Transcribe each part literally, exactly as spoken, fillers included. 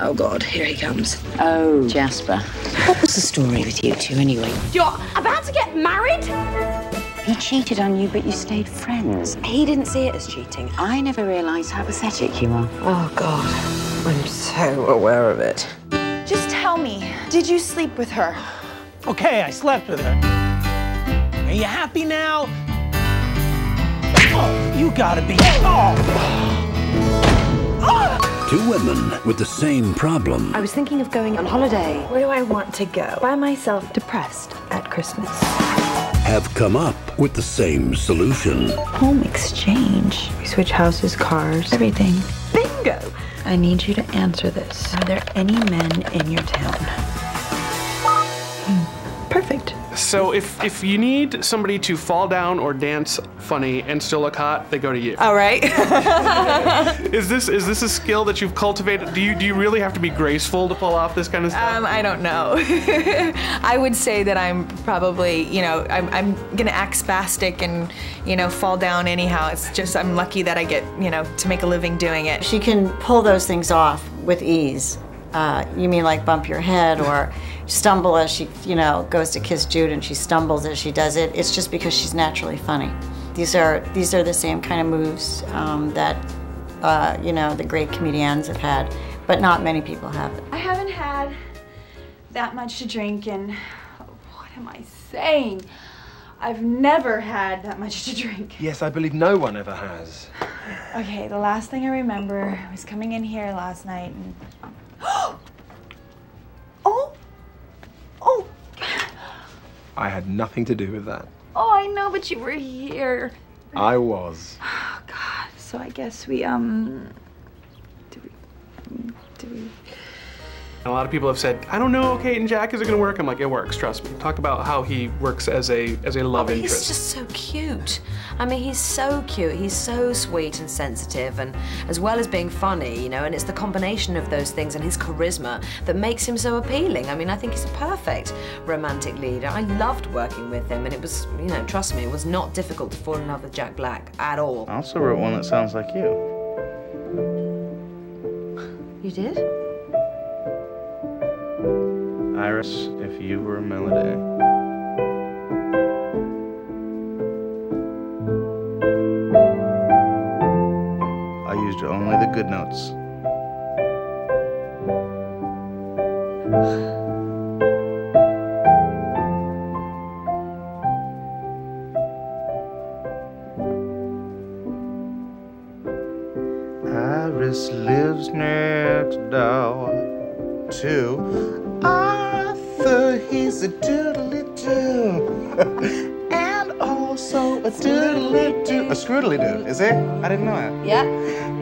Oh, God, here he comes. Oh, Jasper. What was the story with you two, anyway? You're about to get married? He cheated on you, but you stayed friends. He didn't see it as cheating. I never realised how pathetic you are. Oh, God, I'm so aware of it. Just tell me, did you sleep with her? Okay, I slept with her. Are you happy now? Oh, you gotta be... Oh. Oh. Two women with the same problem. I was thinking of going on holiday. Where do I want to go? By myself, depressed at Christmas. Have come up with the same solution. Home exchange. We switch houses, cars, everything. Bingo! I need you to answer this. Are there any men in your town? Hmm. Perfect. So if, if you need somebody to fall down or dance funny and still look hot, they go to you. All right. Is this is this a skill that you've cultivated? Do you do you really have to be graceful to pull off this kind of stuff? Um, I don't know. I would say that I'm probably, you know, I'm, I'm gonna act spastic and, you know, fall down anyhow. It's just I'm lucky that I get, you know, to make a living doing it. She can pull those things off with ease. Uh, you mean like bump your head or stumble as she, you know, goes to kiss Jude and she stumbles as she does it. It's just because she's naturally funny. These are these are the same kind of moves um, that, uh, you know, the great comedians have had, but not many people have. I haven't had that much to drink and, what am I saying? I've never had that much to drink. Yes, I believe no one ever has. Okay, the last thing I remember was coming in here last night and... Oh! Oh! I had nothing to do with that. Oh, I know, but you were here. I was. Oh, God. So I guess we, um... Do we... Do we... A lot of people have said, I don't know, Kate and Jack, is it gonna work? I'm like, it works, trust me. Talk about how he works as a as a love oh, interest. He's just so cute. I mean, he's so cute. He's so sweet and sensitive, and as well as being funny, you know, and it's the combination of those things and his charisma that makes him so appealing. I mean, I think he's a perfect romantic leader. I loved working with him, and it was, you know, trust me, it was not difficult to fall in love with Jack Black at all. I also wrote one that sounds like you. You did? Iris, if you were a melody. I used only the good notes. Iris lives next door to Arthur, he's a doodly-doo, and also a doodly-doo. A scroodly-doo, is it? I didn't know that. Yeah.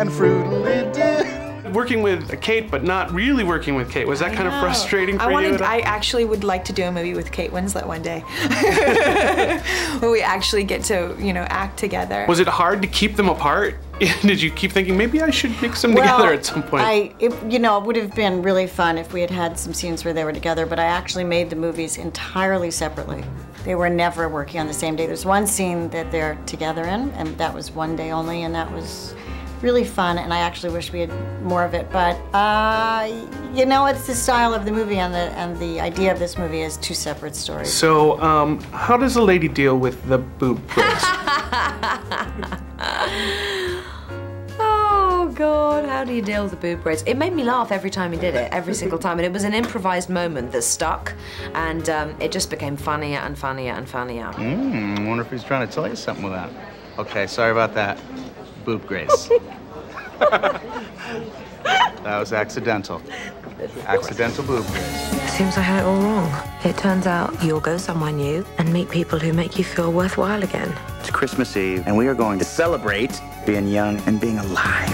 And froodly-doo. Working with Kate, but not really working with Kate, was that I kind know. of frustrating for I wanted, you? I actually would like to do a movie with Kate Winslet one day, where we actually get to, you know, act together. Was it hard to keep them apart? Did you keep thinking, maybe I should mix them well, together at some point? I, it, you know, it would have been really fun if we had had some scenes where they were together, but I actually made the movies entirely separately. They were never working on the same day. There's one scene that they're together in, and that was one day only, and that was really fun, and I actually wish we had more of it, but, uh, you know, it's the style of the movie, and the, and the idea of this movie is two separate stories. So, um, how does a lady deal with the boob prints? God, how do you deal with the boob braids? It made me laugh every time he did it, every single time, and it was an improvised moment that stuck, and um, it just became funnier and funnier and funnier. Mmm, I wonder if he's trying to tell you something with that. Okay, sorry about that. Boob braids. That was accidental. Accidental boob braids. Seems I had it all wrong. It turns out you'll go somewhere new and meet people who make you feel worthwhile again. It's Christmas Eve, and we are going to celebrate being young and being alive.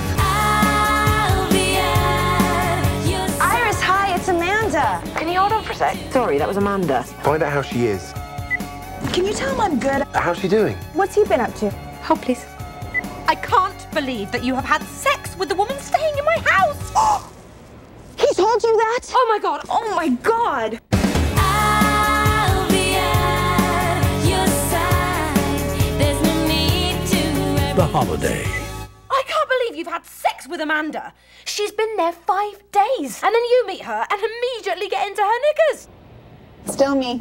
Can you hold on for a sec? Sorry, that was Amanda. Find out how she is. Can you tell him I'm good? How's she doing? What's he been up to? Help, please. I can't believe that you have had sex with the woman staying in my house! Oh! He told you that? Oh, my God. Oh, my God! I'll be at your side. There's no need to... The Holiday. I can't believe you've had sex with Amanda. She's been there five days, and then you meet her and immediately get into her knickers. Still me.